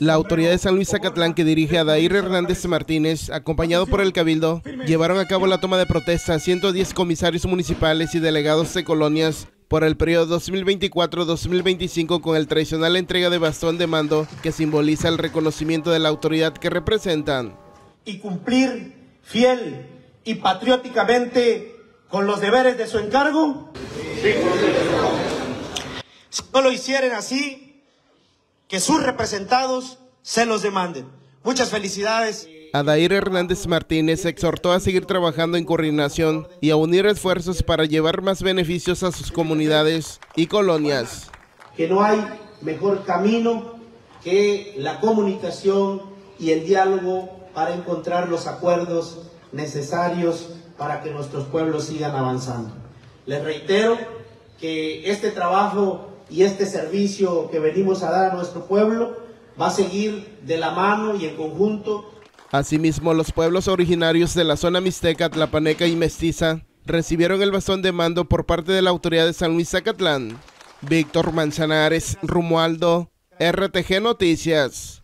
La autoridad de San Luis Acatlán, que dirige Adair Hernández Martínez, acompañado por el Cabildo, llevaron a cabo la toma de protesta a 110 comisarios municipales y delegados de colonias por el periodo 2024-2025 con el tradicional entrega de bastón de mando que simboliza el reconocimiento de la autoridad que representan. Y cumplir fiel y patrióticamente con los deberes de su encargo. Sí. Si no lo hicieran así, que sus representados se los demanden. Muchas felicidades. Adair Hernández Martínez exhortó a seguir trabajando en coordinación y a unir esfuerzos para llevar más beneficios a sus comunidades y colonias. Que no hay mejor camino que la comunicación y el diálogo para encontrar los acuerdos necesarios para que nuestros pueblos sigan avanzando. Les reitero que este trabajo y este servicio que venimos a dar a nuestro pueblo va a seguir de la mano y en conjunto. Asimismo, los pueblos originarios de la zona mixteca, tlapaneca y mestiza recibieron el bastón de mando por parte de la autoridad de San Luis Acatlán. Víctor Manzanares, Rumualdo, RTG Noticias.